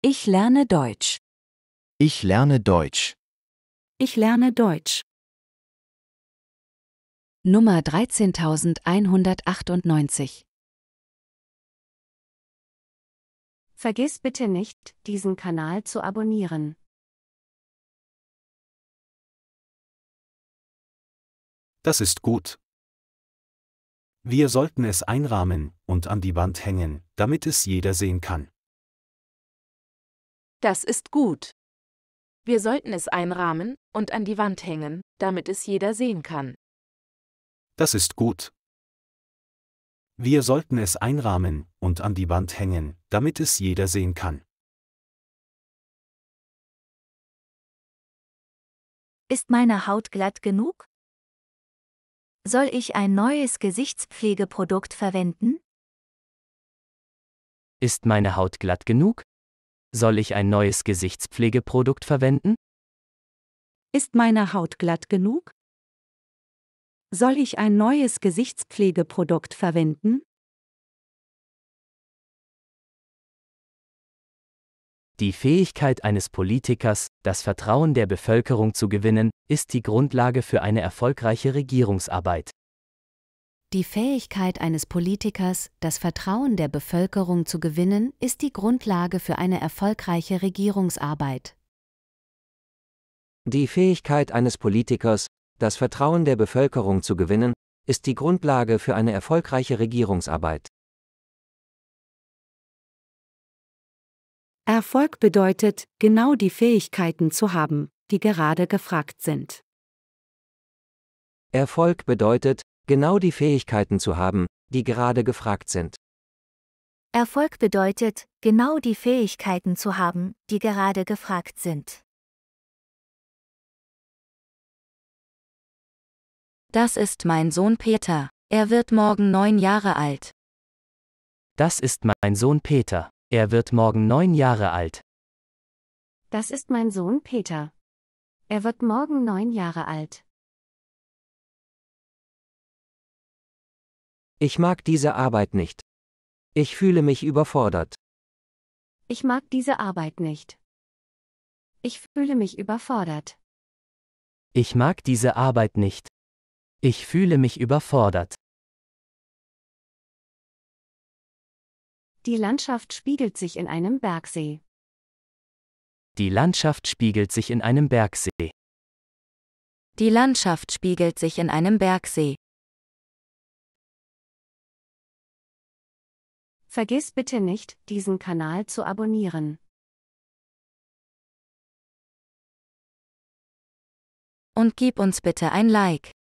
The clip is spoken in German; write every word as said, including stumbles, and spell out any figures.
Ich lerne Deutsch. Ich lerne Deutsch. Ich lerne Deutsch. Nummer dreizehntausendeinhundertachtundneunzig. Vergiss bitte nicht, diesen Kanal zu abonnieren. Das ist gut. Wir sollten es einrahmen und an die Wand hängen, damit es jeder sehen kann. Das ist gut. Wir sollten es einrahmen und an die Wand hängen, damit es jeder sehen kann. Das ist gut. Wir sollten es einrahmen und an die Wand hängen, damit es jeder sehen kann. Ist meine Haut glatt genug? Soll ich ein neues Gesichtspflegeprodukt verwenden? Ist meine Haut glatt genug? Soll ich ein neues Gesichtspflegeprodukt verwenden? Ist meine Haut glatt genug? Soll ich ein neues Gesichtspflegeprodukt verwenden? Die Fähigkeit eines Politikers, das Vertrauen der Bevölkerung zu gewinnen, ist die Grundlage für eine erfolgreiche Regierungsarbeit. Die Fähigkeit eines Politikers, das Vertrauen der Bevölkerung zu gewinnen, ist die Grundlage für eine erfolgreiche Regierungsarbeit. Die Fähigkeit eines Politikers, das Vertrauen der Bevölkerung zu gewinnen, ist die Grundlage für eine erfolgreiche Regierungsarbeit. Erfolg bedeutet, genau die Fähigkeiten zu haben, die gerade gefragt sind. Erfolg bedeutet, genau die Fähigkeiten zu haben, die gerade gefragt sind. Erfolg bedeutet, genau die Fähigkeiten zu haben, die gerade gefragt sind. Das ist mein Sohn Peter. Er wird morgen neun Jahre alt. Das ist mein Sohn Peter. Er wird morgen neun Jahre alt. Das ist mein Sohn Peter. Er wird morgen neun Jahre alt. Ich mag diese Arbeit nicht. Ich fühle mich überfordert. Ich mag diese Arbeit nicht. Ich fühle mich überfordert. Ich mag diese Arbeit nicht. Ich fühle mich überfordert. Die Landschaft spiegelt sich in einem Bergsee. Die Landschaft spiegelt sich in einem Bergsee. Die Landschaft spiegelt sich in einem Bergsee. Vergiss bitte nicht, diesen Kanal zu abonnieren. Und gib uns bitte ein Like.